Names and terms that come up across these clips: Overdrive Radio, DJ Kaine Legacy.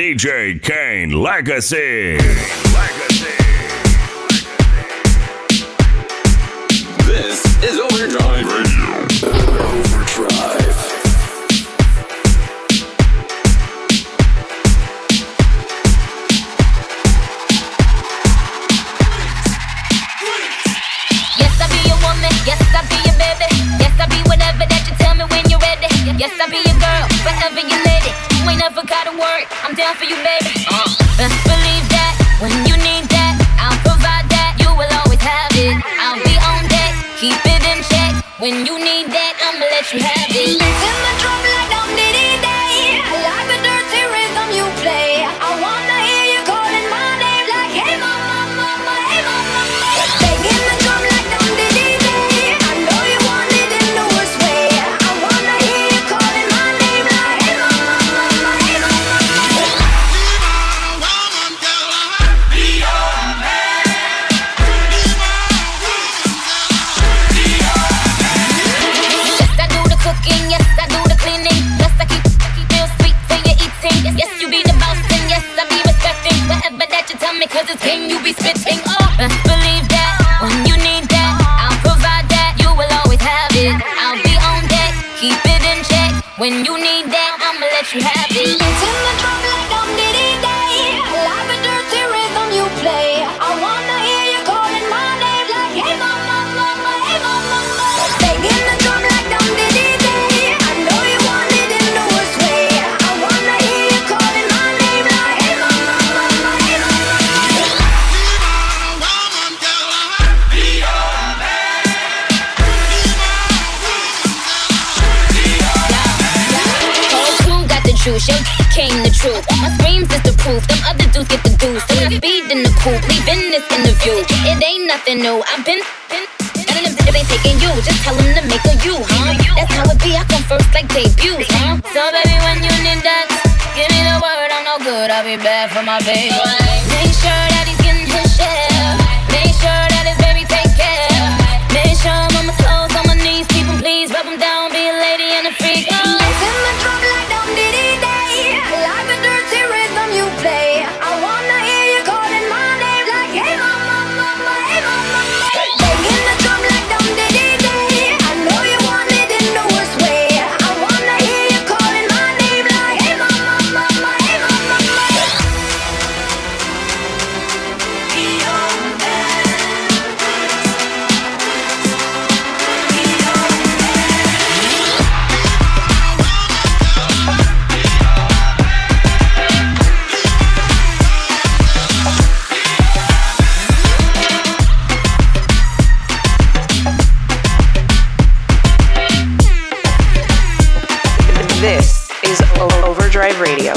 DJ Kaine Legacy. This is Overdrive Radio. Overdrive. Yes, I'll be your girl, wherever you let it. You ain't never gotta worry, I'm down for you, baby. Believe that, when you need that, I'll provide that, you will always have it. I'll be on deck, keep it in check. When you need that, I'ma let you have it. In the drum like I'm Diddy Day, I like the dirty rhythm you play. I wanna hear you calling my name like, hey mama, mama, hey mama, mama. In the drum like I'm Diddy Day, I know you want it in the worst way. Cause it's game you be spitting up. Believe that, when you need that, I'll provide that, you will always have it. I'll be on deck, keep it in check. When you need that, I'ma let you have it. It's in the drum like I'm Diddy Day, I like the dirty rhythm you play. I wanna hear you calling my name like, hey mama, mama, hey mama, mama. Bang in the drum like I'm Diddy Day, I know you want it in the worst way. I wanna hear you calling my name like, hey mama, mama, hey mama. Shake Kaine the truth. My screams is the proof. Them other dudes get the goose. Then I speed in the coupe, leaving this interview. It ain't nothing new. I've been none of them bitches ain't taking you. Just tell them to make a you, huh? That's how it be. I come first like debuts, huh? So baby, when you need that, give me the word. I'm no good. I'll be bad for my baby. Make sure that he's getting his share. Make sure that his baby take care. Make sure I'm on my toes, on my knees. Keep him please, rub him down. Be a lady and a freak. It's in the drum like I'm Diddy. Radio.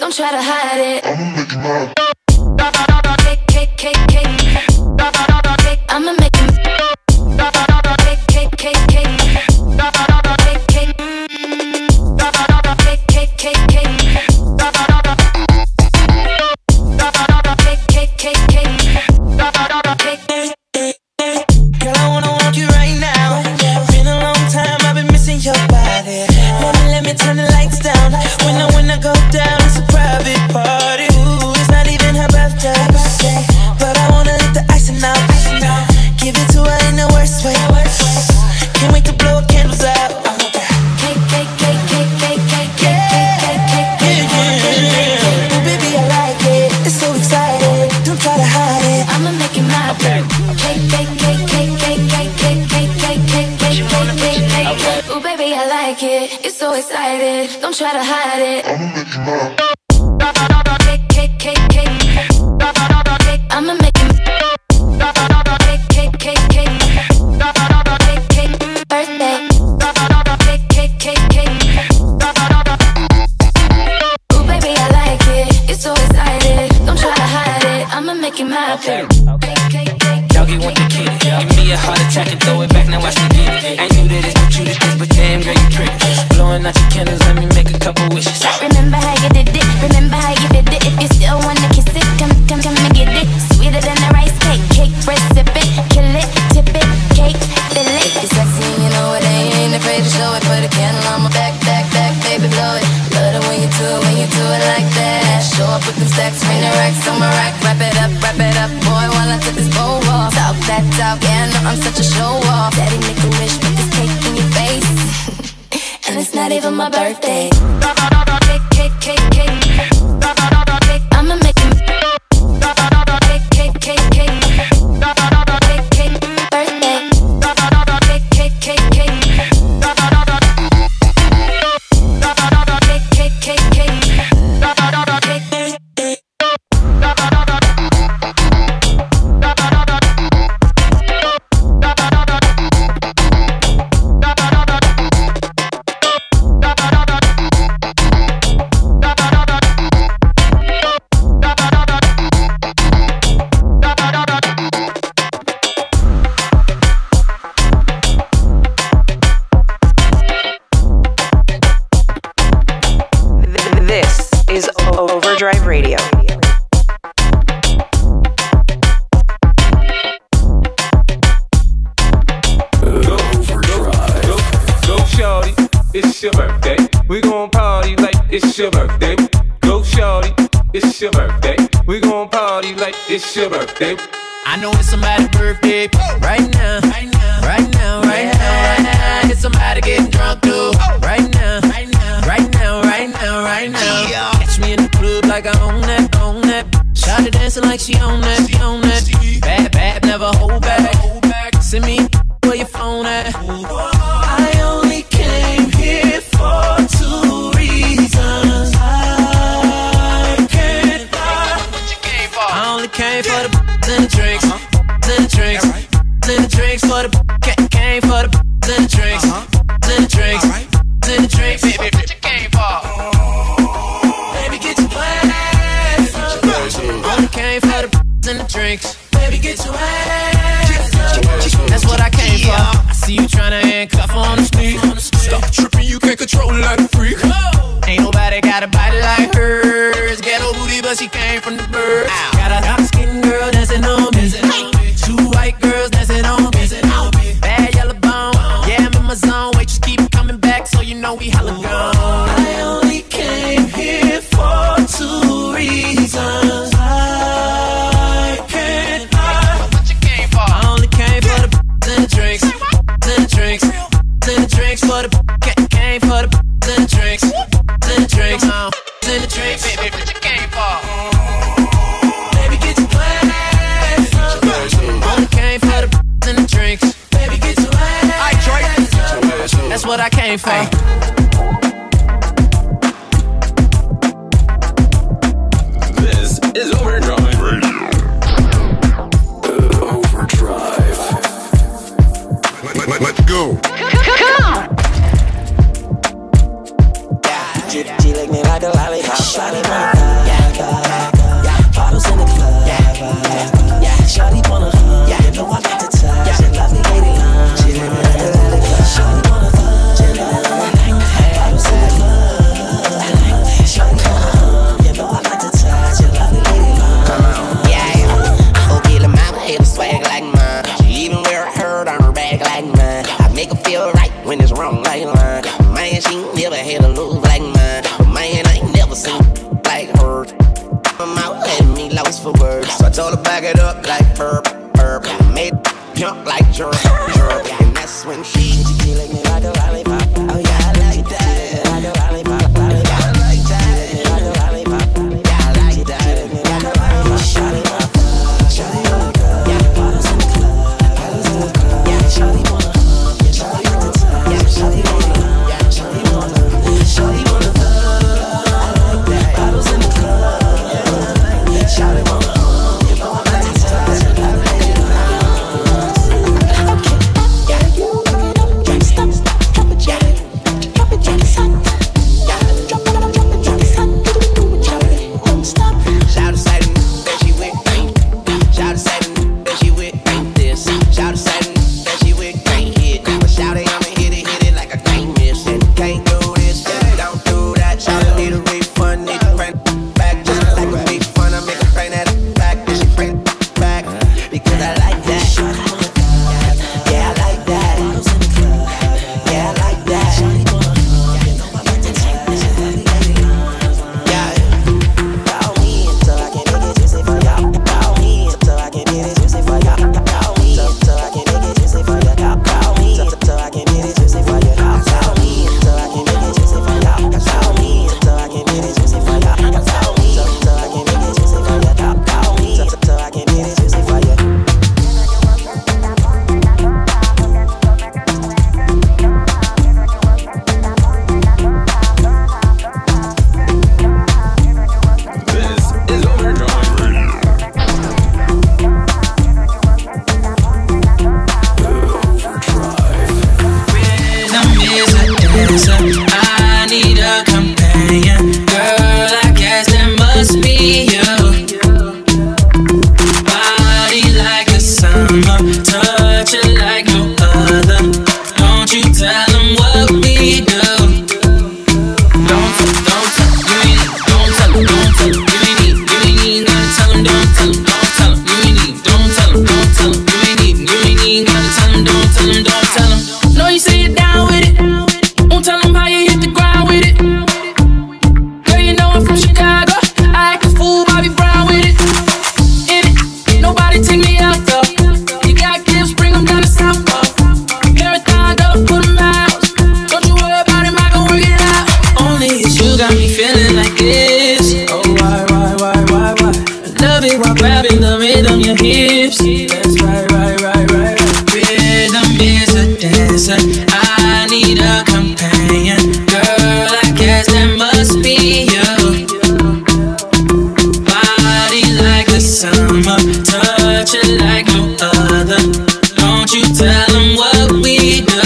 Don't try to hide it. I'ma make him mad. I'ma make him Girl, I wanna want you right now. Been a long time, I've been missing your body. Mama, let me turn the lights down. When I go down, don't try to hide it. I'ma make him mad. I'ma make him birthday. Ooh, Okay. Doggy want the kitty. Give me a heart attack and throw it back. Now I should get it. Ain't new to this, but you the this, but damn girl you trick. Blowing out your candles, let me make a couple wishes. Remember how you did it. Remember how you did it. If you still wanna kiss it, come and get it. Sweeter than a rice cake. Cake recipe. Kill it, tip it, cake, fill it. It's sexy, you know it. I ain't afraid to show it. Put a candle on my back, baby, blow it. Love it when you do it like that. Show up with them stacks, rain the racks on my rack. Wrap it up, boy, while I took this bowl off. Talk that talk, yeah, I know I'm such a show-off. Daddy make a wish, put this cake in your face. And it's not even my birthday. Cake, cake, cake, cake. I'ma make it. Cake, cake, cake, cake. Cake, cake, birthday. Cake, cake, cake, cake. Overdrive Radio. Go shorty, it's your birthday. We gon' party like it's your birthday. Go shorty, it's your birthday. We gon' party like it's your birthday. I know it's somebody's birthday right now, right now, right now, right now, right now. It's somebody getting drunk too right now, right now, right now, right now, right now. Catch me in the club like I own that, own that. Shawty dancing like she own that, she own that. Bad, bad, never hold back. Send me where your phone at. I only came here for 2 reasons. I can't buy. I only came for the and the drinks, and the drinks, and the drinks for the came for the and the drinks, and the drinks, and the drinks. Baby, what you came for? Baby, get your ass up. Only came for the and the drinks. Baby, get your ass up. That's what I came for. I see you tryna handcuff on the street. Stop tripping, you can't control like a freak. Ain't nobody got a body like hers. Ghetto booty, but she came from the birds. Got a dark skin girl dancing on me. Two white girls dancing on me. Bad yellow bone, yeah, I'm in my zone. Waitress keep coming back, so you know we hella gone. I only came here for 2 reasons. I can't buy. What you came for? I only came for the and the drinks, and the drinks, and the drinks for the came for the and the drinks. In the drinks, in the drinks, baby, what you came for? Baby, get your ass up. Only came for the in the drinks. Baby, get your ass up. That's what I came for. This is Overdrive Radio. Overdrive. Let's go. Come on. She lick me like a lollipop. Shawty wanna hug. Bottles in the club. Shawty wanna hug. You know I got the touch. She lovely lady love. She lick me like a lollipop. Shawty wanna hug. Bottles in the club. Shawty wanna hug. You know I got the touch. She lovely lady love. Come on. Yeah. Okay, the mama hit the swag like mine. She even wear a hurt on her back like mine. I make her feel right when it's wrong like mine. Man, she never had a look like mine. Man, I ain't never seen like her. My mouth had me lost for words. So I told her back it up like herb. Made jump like jerk. And that's when she killing me like a lollipop. Oh yeah, I like that. Like a lollipop, lollipop. I like that. Like a lollipop. Yeah, I like that. Killing me like a lollipop. Shawty wanna hug. Shawty wanna hug. Yeah, bottles in the club. Bottles in the club. Yeah, shawty wanna hug. Yeah, shawty wanna hug. Yeah, shawty wanna hug. Shawty wanna hug, bottles in the club. Shawty wanna hug, you know I'm like to touch. tipsy. Let's ride, ride, ride, ride. Rhythm is a dancer. I need a companion. Girl, I guess that must be you. Body like the summer, touch it like no other. Don't you tell them what we do.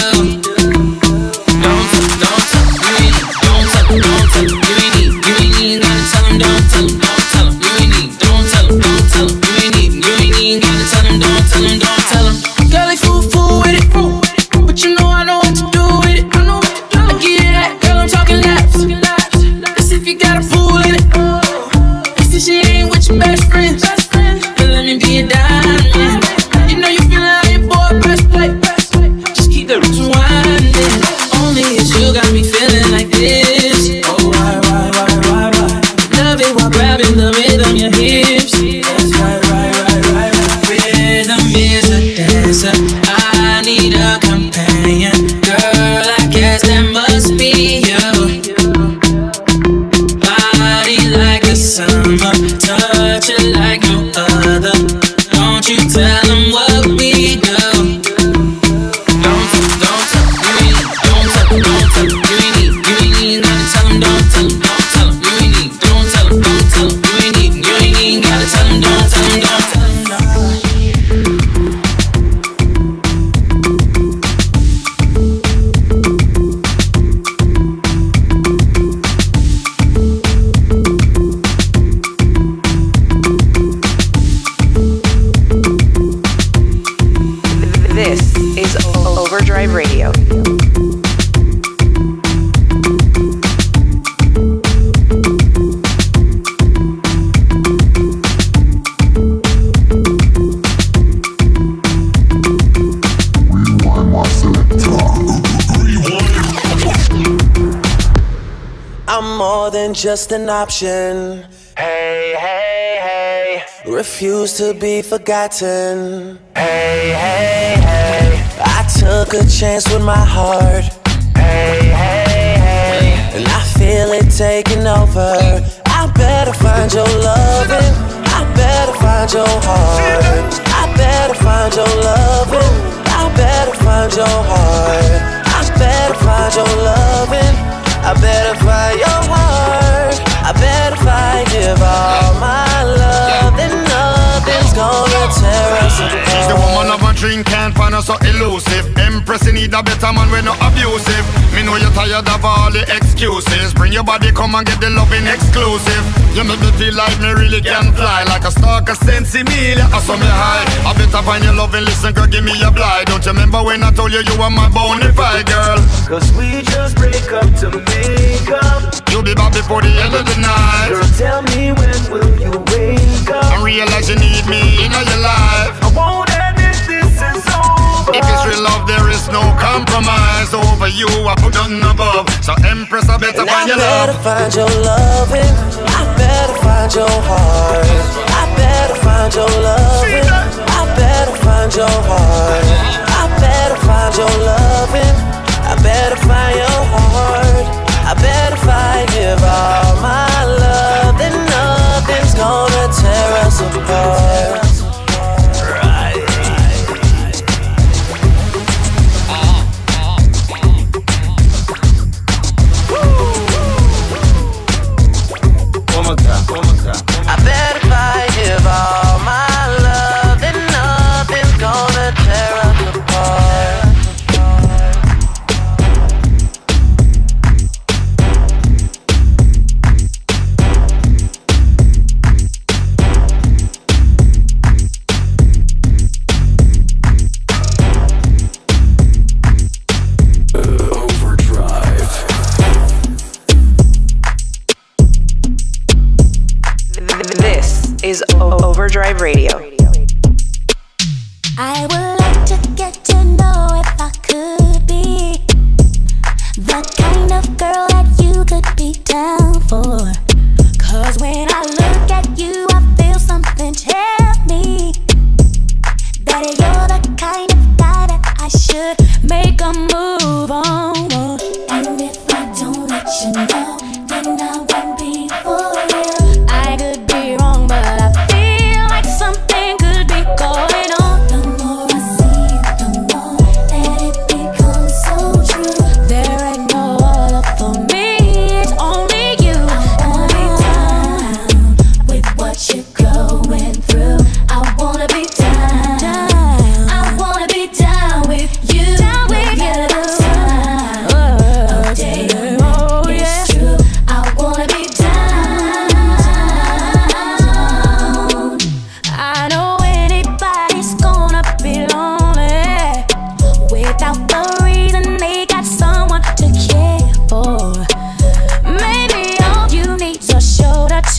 Just an option. Hey, hey, hey. Refuse to be forgotten. Hey, hey, hey. I took a chance with my heart. Hey, hey, hey. And I feel it taking over. I better find your loving. I better find your heart. I better find your loving. I better find your heart. I better find your loving. I better find your heart. I better find, give all my love. Then nothing's gonna tear us apart. She's the woman of a dream, can't find her so elusive. Impressing need a better man, we're not abusive. Me know you're tired of all the excuses. Bring your body, come and get the loving exclusive. You make me feel like me really can fly. Like a stalker, sensimelia, I saw me high. I better find your loving, listen girl, give me a blind. Don't you remember when I told you you were my bonafide girl? Cause we just break up to make up. You'll be back before the end of the night. Girl, tell me when will you wake up? I realize you need me in your life. I won't admit this is over. If it's real love, there is no compromise. Over you, I put nothing above. So Empress, I better find your love. I better find your loving. I better find your heart. I better find your loving. I better find your heart. I better find your loving. I better find your heart. I bet if I give all my love, then nothing's gonna tear us apart. Overdrive Radio. I would like to get to know if I could be the kind of girl that you could be down for. Cause when I look at you, I feel something tell me that you're the kind of guy that I should make a move on. And if I don't let you know, then I won't be for real. I could be wrong, but I feel something could be.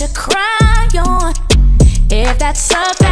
to cry on if that's something.